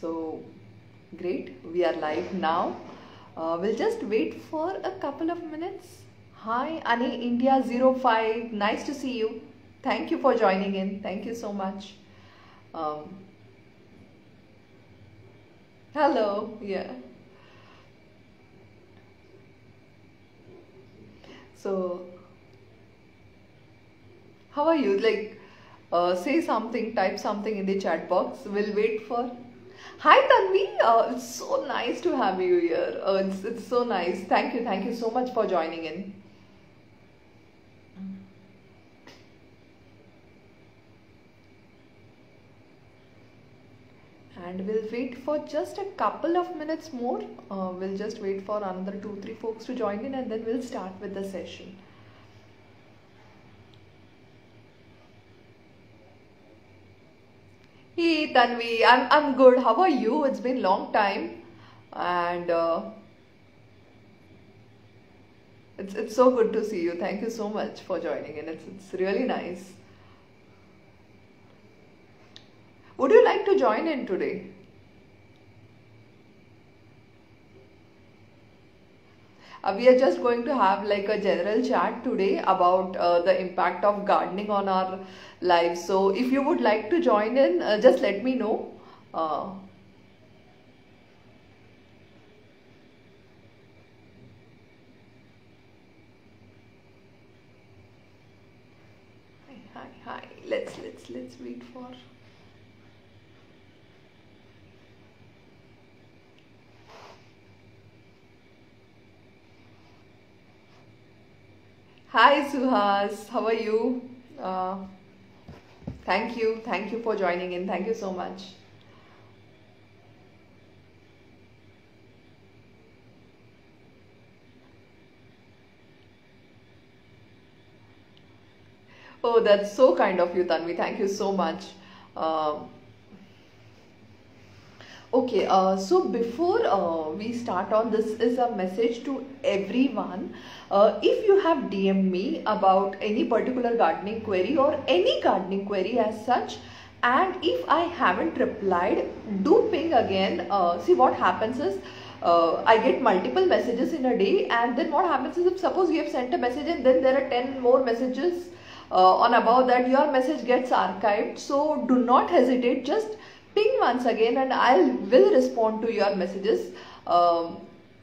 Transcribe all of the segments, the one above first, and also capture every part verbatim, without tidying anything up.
So great, we are live now. Uh, we'll just wait for a couple of minutes. Hi Ani India zero five, nice to see you. Thank you for joining in. Thank you so much. Um, hello, yeah. So, how are you? Like, uh, say something, type something in the chat box. We'll wait for. Hi Tanvi, uh, it's so nice to have you here. Uh, it's, it's so nice. Thank you, thank you so much for joining in. And we'll wait for just a couple of minutes more. Uh, we'll just wait for another two, three folks to join in, and then we'll start with the session. Hey Tanvi, I'm, I'm good. How are you? It's been a long time. And uh, it's, it's so good to see you. Thank you so much for joining in. It's, it's really nice. Would you like to join in today? Uh, we are just going to have like a general chat today about uh, the impact of gardening on our lives. So if you would like to join in, uh, just let me know. Uh, hi, hi, hi. Let's, let's, let's wait for... Hi Suhas, how are you? Uh, thank you, thank you for joining in. Thank you so much. Oh, that's so kind of you, Tanvi. Thank you so much. Uh, Okay, uh, so before uh, we start on, this is a message to everyone. Uh, if you have D M'd me about any particular gardening query or any gardening query as such, and if I haven't replied, do ping again. Uh, see what happens is, uh, I get multiple messages in a day, and then what happens is, if suppose you have sent a message and then there are ten more messages uh, on above that, your message gets archived. So do not hesitate, just ping once again and I will respond to your messages. Uh,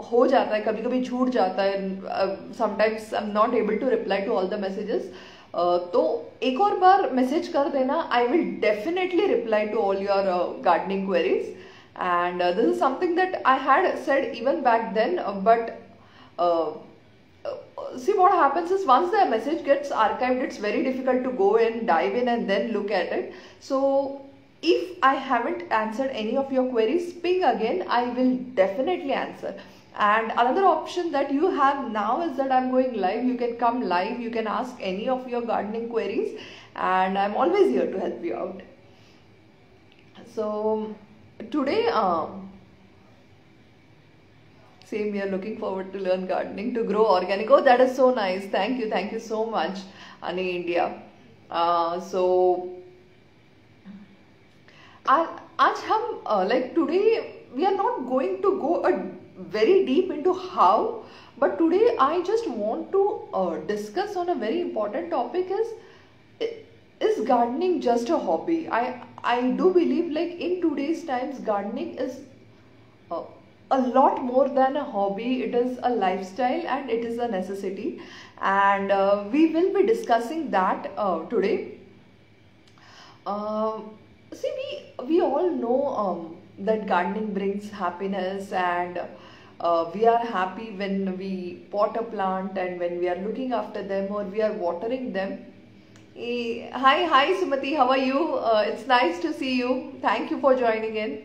हो जाता है, कभी कभी छूट जाता है. Sometimes I'm not able to reply to all the messages. Uh, तो एक और बार message कर देना. I will definitely reply to all your uh, gardening queries. And uh, this is something that I had said even back then. Uh, but uh, see what happens is, once the message gets archived, it's very difficult to go and dive in and then look at it. So if I haven't answered any of your queries, ping again, I will definitely answer. And another option that you have now is that I'm going live. You can come live, you can ask any of your gardening queries, and I'm always here to help you out. So today, um, same here, looking forward to learn gardening, to grow organic. Oh, that is so nice. Thank you. Thank you so much, Ani India. Uh, so... आज हम like today we are not going to go a very deep into how but today I just want to discuss on a very important topic is is gardening just a hobby I I do believe like in today's times gardening is a lot more than a hobby. It is a lifestyle and it is a necessity, and uh, we will be discussing that uh, today. uh, See, we, we all know um, that gardening brings happiness, and uh, we are happy when we pot a plant and when we are looking after them or we are watering them. E hi, hi Sumati, how are you? Uh, it's nice to see you. Thank you for joining in.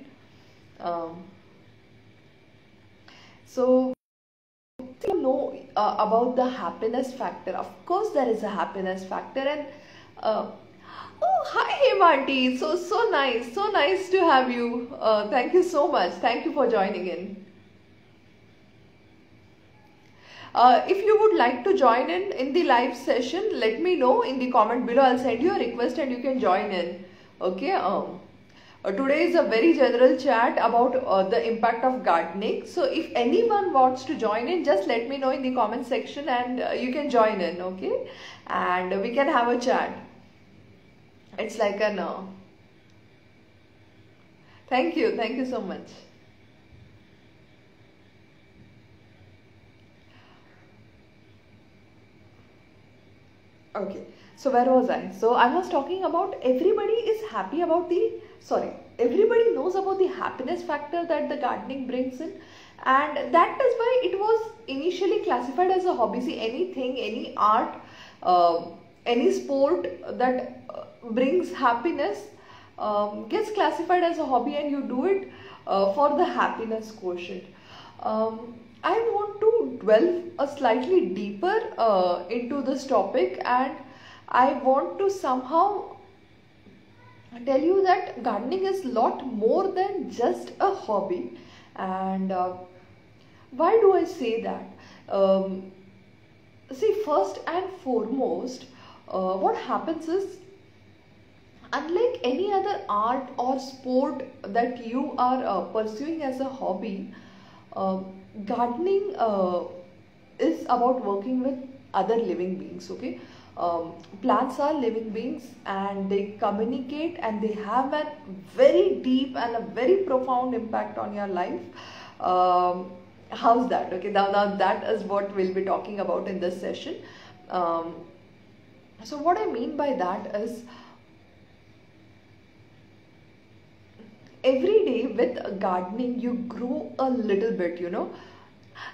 Um, so, you know uh, about the happiness factor. Of course, there is a happiness factor, and uh, oh, hi Hemanti, so so nice, so nice to have you. Uh, thank you so much. Thank you for joining in. Uh, if you would like to join in in the live session, let me know in the comment below. I'll send you a request and you can join in. Okay. Um, Uh, today is a very general chat about uh, the impact of gardening. So if anyone wants to join in, just let me know in the comment section and uh, you can join in, okay? And we can have a chat. It's like a no. Thank you. Thank you so much. Okay. So where was I? So I was talking about everybody is happy about the, sorry, everybody knows about the happiness factor that the gardening brings in, and that is why it was initially classified as a hobby. See, anything, any art, uh, any sport that uh, brings happiness um, gets classified as a hobby, and you do it uh, for the happiness quotient. Um, I want to delve a slightly deeper uh, into this topic, and I want to somehow tell you that gardening is a lot more than just a hobby. And uh, why do I say that? Um, see, first and foremost, uh, what happens is, unlike any other art or sport that you are uh, pursuing as a hobby, uh, gardening uh, is about working with other living beings, okay? Um, plants are living beings, and they communicate, and they have a very deep and a very profound impact on your life. Um, how's that? Okay, now, now that is what we'll be talking about in this session. Um, so what I mean by that is, every day with gardening you grow a little bit, you know.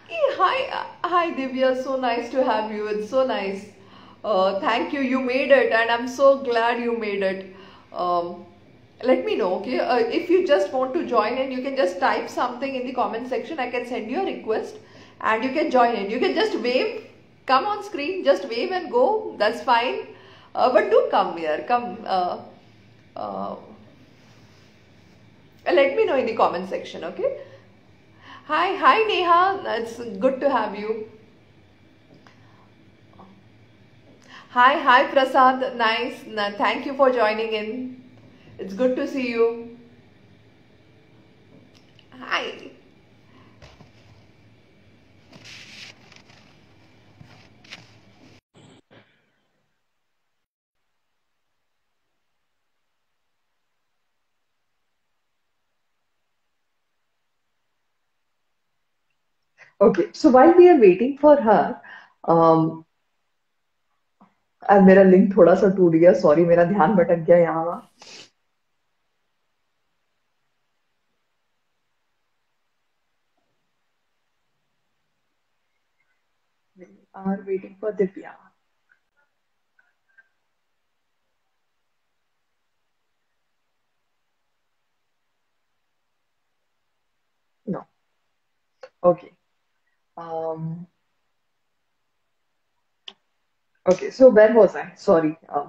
Hey, hi, hi Divya, so nice to have you. It's so nice. Uh, thank you, you made it, and I'm so glad you made it. Um, let me know, okay? Uh, if you just want to join in, you can just type something in the comment section. I can send you a request and you can join in. You can just wave, come on screen, just wave and go. That's fine. Uh, but do come here, come. Uh, uh, let me know in the comment section, okay? Hi, hi Neha, it's good to have you. Hi, hi Prasad, nice, thank you for joining in, it's good to see you. Hi. Okay, so while we are waiting for her, um, मेरा link थोड़ा सा टूट गया, sorry, मेरा ध्यान भटक गया यहाँ। We are waiting for Divya. No. Okay. Um. Okay, so where was I? Sorry. Uh,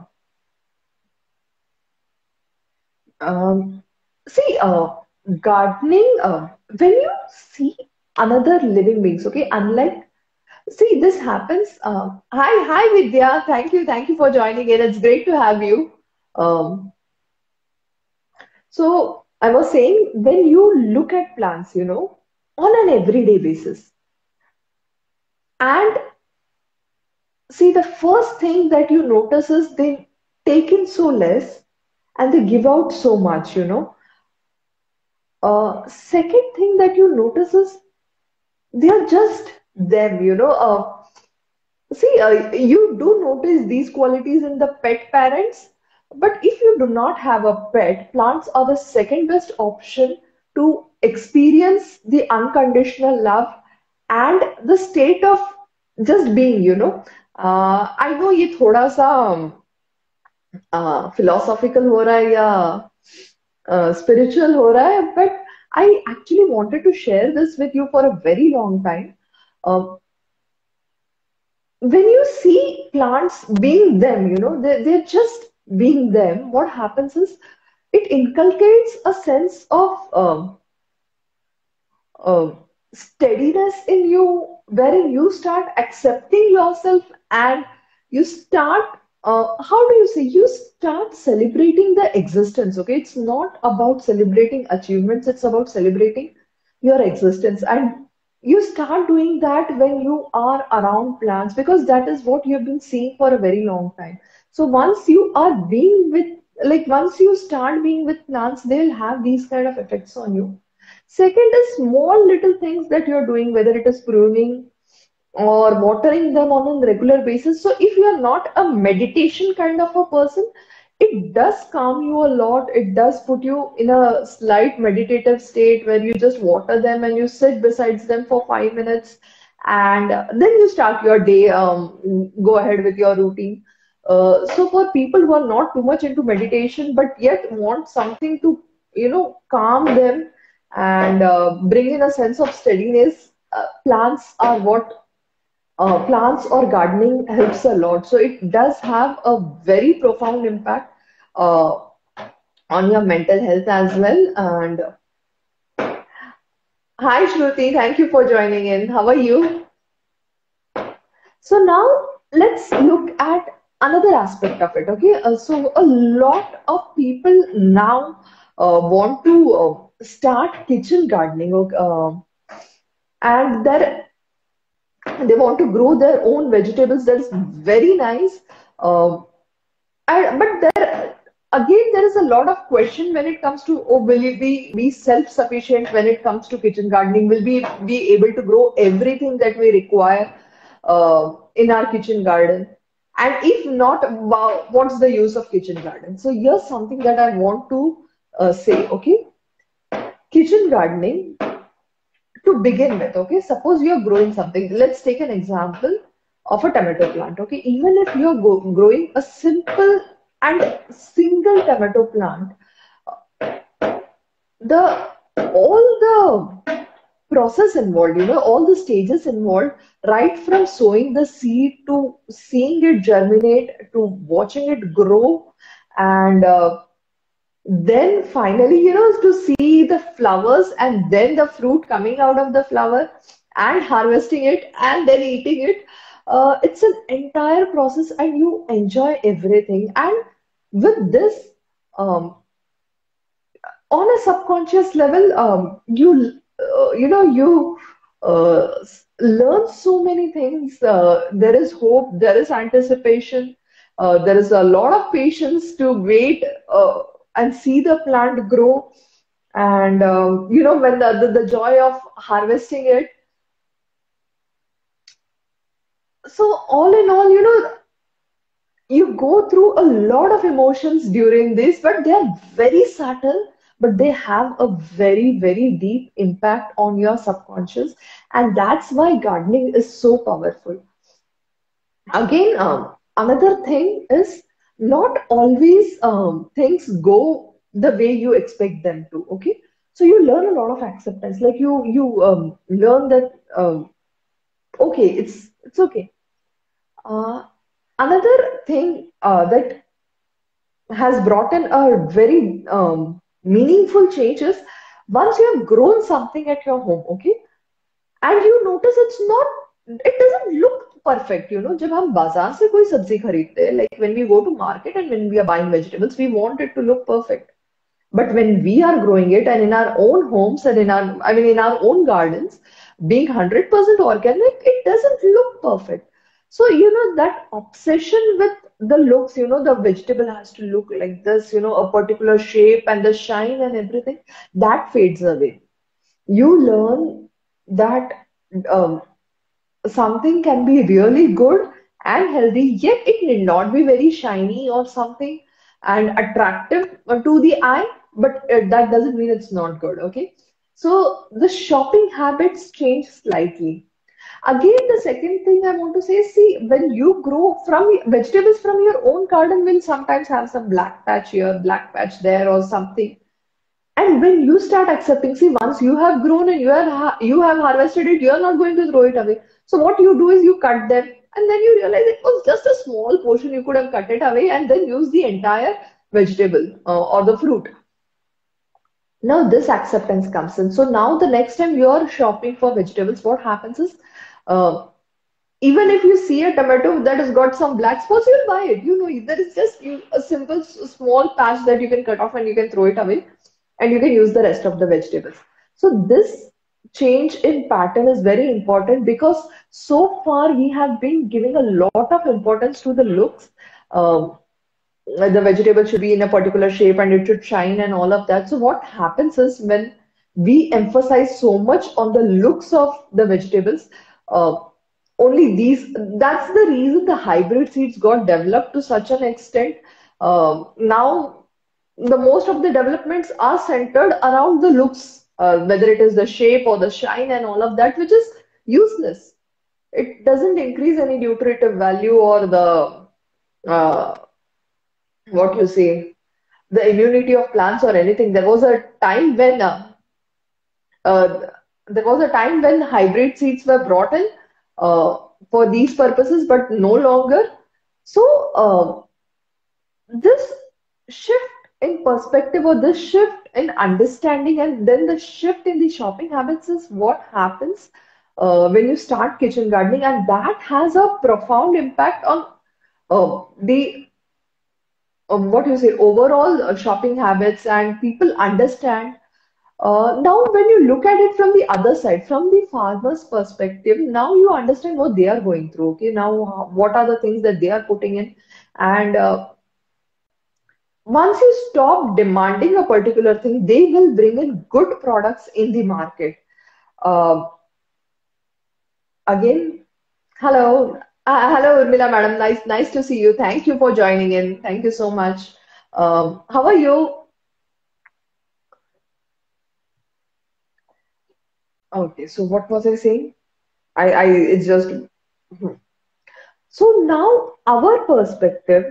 um, see, uh, gardening, uh, when you see another living beings, okay, unlike, see, this happens. Uh, hi, hi Vidya, thank you, thank you for joining in. It's great to have you. Um, so I was saying, when you look at plants, you know, on an everyday basis, and see, the first thing that you notice is they take in so less and they give out so much, you know. Uh, second thing that you notice is they are just them, you know. Uh, see, uh, you do notice these qualities in the pet parents, but if you do not have a pet, plants are the second best option to experience the unconditional love and the state of just being, you know. Uh, I know ये थोड़ा सा uh, philosophical हो रहा है या uh, spiritual हो रहा है, but I actually wanted to share this with you for a very long time. Uh, when you see plants being them, you know, they, they're just being them, what happens is it inculcates a sense of uh, uh, steadiness in you, wherein you start accepting yourself and you start uh, how do you say, you start celebrating the existence, okay? It's not about celebrating achievements, it's about celebrating your existence. And you start doing that when you are around plants, because that is what you have been seeing for a very long time. So once you are being with, like once you start being with plants, they'll have these kind of effects on you. Second is small little things that you're doing, whether it is pruning or watering them on a regular basis. So if you are not a meditation kind of a person, it does calm you a lot. It does put you in a slight meditative state where you just water them and you sit beside them for five minutes and then you start your day, um, go ahead with your routine. Uh, so for people who are not too much into meditation, but yet want something to, you know, calm them and uh, bring in a sense of steadiness, uh, plants are what Uh, plants or gardening helps a lot. So it does have a very profound impact uh, on your mental health as well. And hi Shruti, thank you for joining in. How are you? So now let's look at another aspect of it. Okay, uh, so a lot of people now uh, want to uh, start kitchen gardening, uh, and they're they want to grow their own vegetables. That's very nice. Uh, and, but there, again, there is a lot of question when it comes to, oh, will you be, be self-sufficient when it comes to kitchen gardening? Will we be able to grow everything that we require uh, in our kitchen garden? And if not, what's the use of kitchen garden? So here's something that I want to uh, say, okay? Kitchen gardening, to begin with, okay, suppose you are growing something. Let's take an example of a tomato plant, okay. Even if you are growing a simple and single tomato plant, the all the process involved, you know, all the stages involved, right from sowing the seed to seeing it germinate to watching it grow, and uh, then finally, you know, to see the flowers and then the fruit coming out of the flower and harvesting it and then eating it. Uh, it's an entire process and you enjoy everything. And with this, um, on a subconscious level, um, you, uh, you know, you uh, learn so many things. Uh, there is hope, there is anticipation, uh, there is a lot of patience to wait uh, and see the plant grow, and uh, you know, when the, the, the joy of harvesting it. So all in all, you know, you go through a lot of emotions during this, but they are very subtle, but they have a very, very deep impact on your subconscious. And that's why gardening is so powerful. Again, um, another thing is, not always um, things go the way you expect them to, okay? So you learn a lot of acceptance. Like you you um, learn that, um, okay, it's, it's okay. Uh, another thing uh, that has brought in a very um, meaningful change is, once you have grown something at your home, okay? And you notice it's not, it doesn't look perfect, you know, जब हम बाजार से कोई सब्जी खरीदते हैं, like when we go to market and when we are buying vegetables, we want it to look perfect. But when we are growing it and in our own homes and in our, I mean, in our own gardens, being one hundred percent organic, it doesn't look perfect. So, you know, that obsession with the looks, you know, the vegetable has to look like this, you know, a particular shape and the shine and everything, that fades away. You learn that um, something can be really good and healthy, yet it need not be very shiny or something and attractive to the eye, but that doesn't mean it's not good, okay? So the shopping habits change slightly. Again, the second thing I want to say, see, when you grow from vegetables from your own garden, will sometimes have some black patch here, black patch there or something. And when you start accepting, see, once you have grown and you, are, you have harvested it, you are not going to throw it away. So what you do is you cut them and then you realize it was just a small portion. You could have cut it away and then use the entire vegetable uh, or the fruit. Now this acceptance comes in. So now the next time you are shopping for vegetables, what happens is uh, Even if you see a tomato that has got some black spots, you'll buy it. You know, there is just a simple small patch that you can cut off and you can throw it away and you can use the rest of the vegetables. So this change in pattern is very important because so far we have been giving a lot of importance to the looks. Um, the vegetable should be in a particular shape and it should shine and all of that. So what happens is when we emphasize so much on the looks of the vegetables, uh, only these, that's the reason the hybrid seeds got developed to such an extent. Uh, now, the most of the developments are centered around the looks, uh, whether it is the shape or the shine and all of that, which is useless. It doesn't increase any nutritive value or the, uh, what you say, the immunity of plants or anything. There was a time when, uh, uh, there was a time when hybrid seeds were brought in Uh, for these purposes, but no longer. So uh, this shift in perspective or this shift in understanding and then the shift in the shopping habits is what happens uh, when you start kitchen gardening, and that has a profound impact on uh, the uh, what you say overall uh, shopping habits, and people understand. Uh, now, when you look at it from the other side, from the farmer's perspective, now you understand what they are going through. Okay, now what are the things that they are putting in? And uh, once you stop demanding a particular thing, they will bring in good products in the market. Uh, again, hello, uh, hello, Urmila madam. Nice, nice to see you. Thank you for joining in. Thank you so much. Um, how are you? Okay, so what was I saying? I, I it's just... So now our perspective,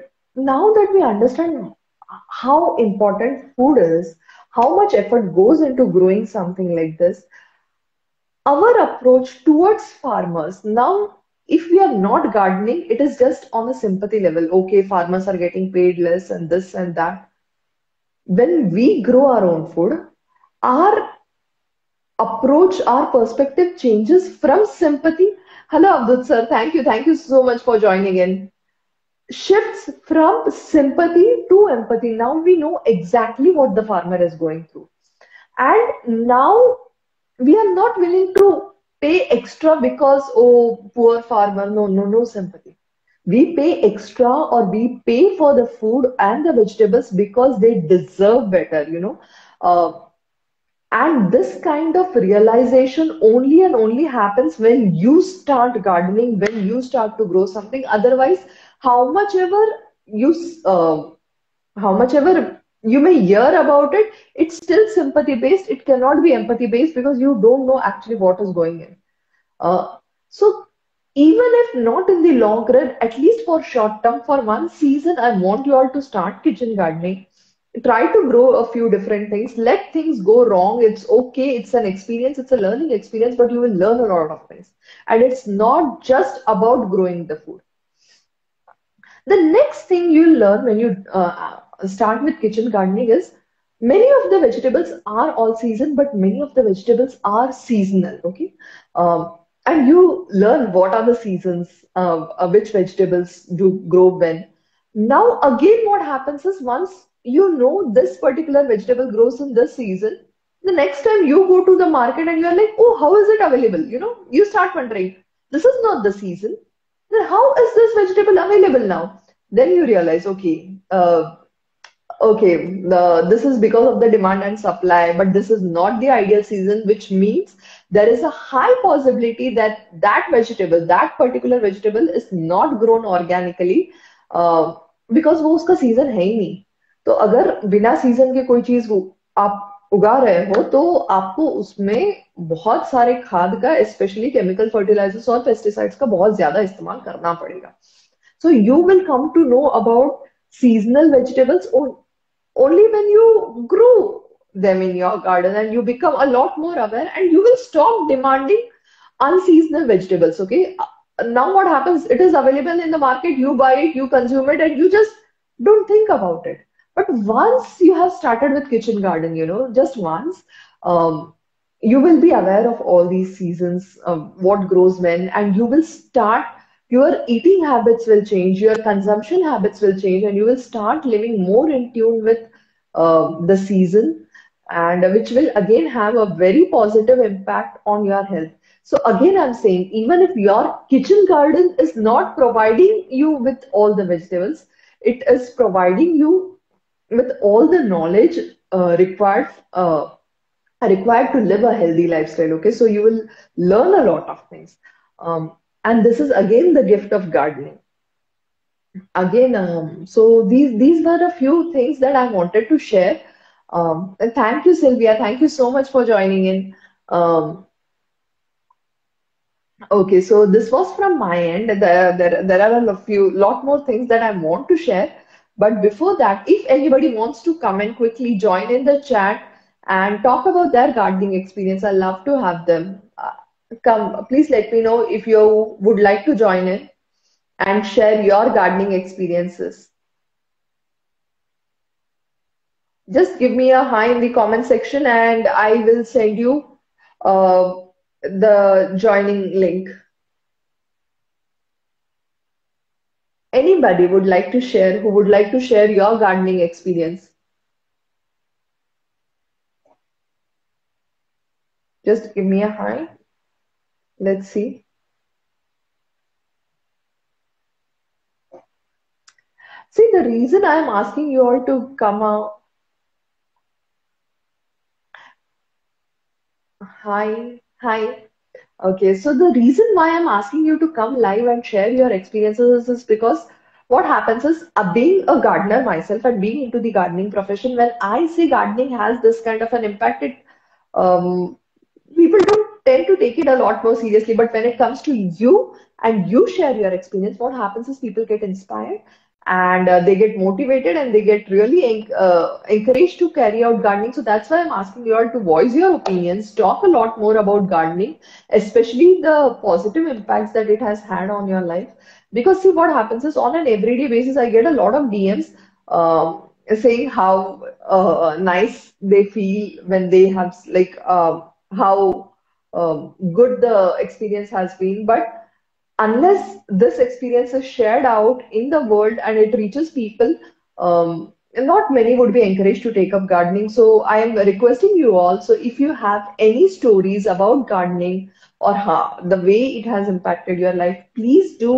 now that we understand how important food is, how much effort goes into growing something like this, our approach towards farmers, now if we are not gardening, it is just on a sympathy level. Okay, farmers are getting paid less and this and that. When we grow our own food, our approach, our perspective changes from sympathy. Hello, Abdul sir. Thank you. Thank you so much for joining in. Shifts from sympathy to empathy. Now we know exactly what the farmer is going through. And now we are not willing to pay extra because, oh, poor farmer. No, no, no sympathy. We pay extra or we pay for the food and the vegetables because they deserve better, you know. Uh, And this kind of realization only and only happens when you start gardening, when you start to grow something. Otherwise, how much ever you, uh, how much ever you may hear about it, it's still sympathy based. It cannot be empathy based because you don't know actually what is going in. Uh, so even if not in the long run, at least for short term, for one season, I want you all to start kitchen gardening. Try to grow a few different things. Let things go wrong. It's okay. It's an experience. It's a learning experience, but you will learn a lot of things. And it's not just about growing the food. The next thing you'll learn when you uh, start with kitchen gardening is many of the vegetables are all season, but many of the vegetables are seasonal. Okay. Um, and you learn what are the seasons, uh, which vegetables do grow when. Now, again, what happens is once you know this particular vegetable grows in this season, the next time you go to the market and you are like, oh, how is it available? You know, you start wondering, this is not the season. Then how is this vegetable available now? Then you realize, okay, uh, okay, uh, this is because of the demand and supply, but this is not the ideal season, which means there is a high possibility that that vegetable, that particular vegetable is not grown organically uh, because wo uska season hai hi nahi. तो अगर बिना season के कोई चीज आप उगा रहे हो तो आपको उसमें बहुत सारे खाद का, स्पेशली केमिकल फर्टिलाइजर्स और पेस्टिसाइड्स का बहुत ज्यादा इस्तेमाल करना पड़ेगा. So you will come to know about seasonal vegetables only when you grow them in your garden and you become a lot more aware and you will stop demanding unseasonal vegetables. Okay, now what happens, it is available in the market, you buy it, you consume it and you just don't think about it. But once you have started with kitchen garden, you know, just once, um, you will be aware of all these seasons, um, what grows when, and you will start your eating habits will change, your consumption habits will change, and you will start living more in tune with uh, the season, and which will again have a very positive impact on your health. So again, I'm saying, even if your kitchen garden is not providing you with all the vegetables, it is providing you with all the knowledge uh, required uh, required to live a healthy lifestyle. Okay, so you will learn a lot of things. Um, And this is again the gift of gardening. Again, um, so these these were a few things that I wanted to share. Um, and thank you, Sylvia. Thank you so much for joining in. Um, okay, so this was from my end. There, there, there are a few lot more things that I want to share. But before that, if anybody wants to come and quickly join in the chat and talk about their gardening experience, I love to have them. Come, please let me know if you would like to join in and share your gardening experiences. Just give me a hi in the comment section and I will send you uh, the joining link. Anybody would like to share, who would like to share your gardening experience? Just give me a hi. Let's see. See, the reason I'm asking you all to come out. Hi, hi. Okay, so the reason why I'm asking you to come live and share your experiences is because what happens is, uh, being a gardener myself and being into the gardening profession, when I say gardening has this kind of an impact, it, um, people don't tend to take it a lot more seriously, but when it comes to you and you share your experience, what happens is people get inspired and uh, they get motivated and they get really en uh, encouraged to carry out gardening. So that's why I'm asking you all to voice your opinions, talk a lot more about gardening, especially the positive impacts that it has had on your life. Because see, what happens is, on an everyday basis, I get a lot of D Ms um, saying how uh, nice they feel when they have, like, uh, how Um, good the experience has been. But unless this experience is shared out in the world and it reaches people, um, not many would be encouraged to take up gardening. So I am requesting you all, so if you have any stories about gardening or how, the way it has impacted your life, please do,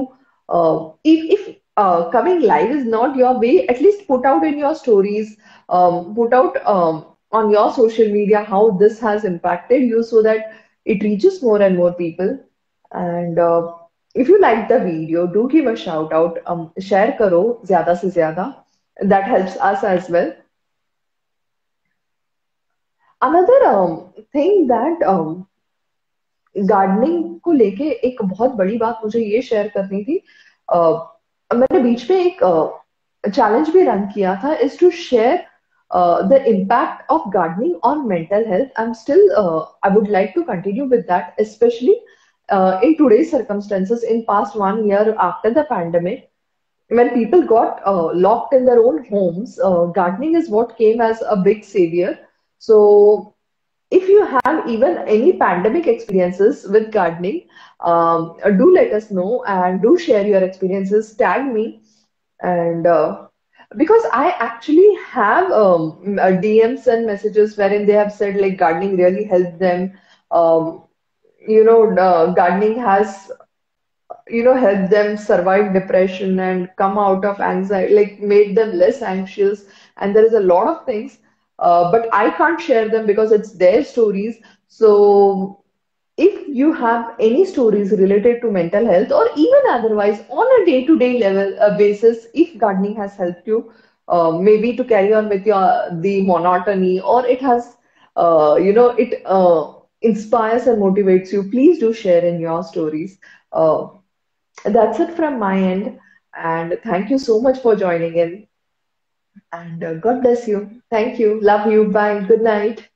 uh, if, if uh, coming live is not your way, at least put out in your stories, um, put out um, on your social media how this has impacted you, so that it reaches more and more people. And uh, if you like the video, do give a shout out. Um, share karo zyada se zyada. That helps us as well. Another um, thing that um, gardening को लेके एक बहुत बड़ी बात मुझे ये share करनी थी. Uh, मैंने बीच में एक uh, challenge भी run किया था, is to share Uh, the impact of gardening on mental health. I'm still, uh, I would like to continue with that, especially uh, in today's circumstances, in past one year after the pandemic, when people got uh, locked in their own homes, uh, gardening is what came as a big savior. So if you have even any pandemic experiences with gardening, um, do let us know and do share your experiences, tag me. And uh, because I actually have um, D Ms and messages wherein they have said, like, gardening really helped them. Um, you know, uh, gardening has, you know, helped them survive depression and come out of anxiety, like made them less anxious. And there is a lot of things, uh, but I can't share them because it's their stories. So if you have any stories related to mental health or even otherwise on a day-to-day level uh, basis, if gardening has helped you, uh, maybe to carry on with your the monotony, or it has, uh, you know, it uh, inspires and motivates you, please do share in your stories. Uh, that's it from my end. And thank you so much for joining in. And uh, God bless you. Thank you. Love you. Bye. Good night.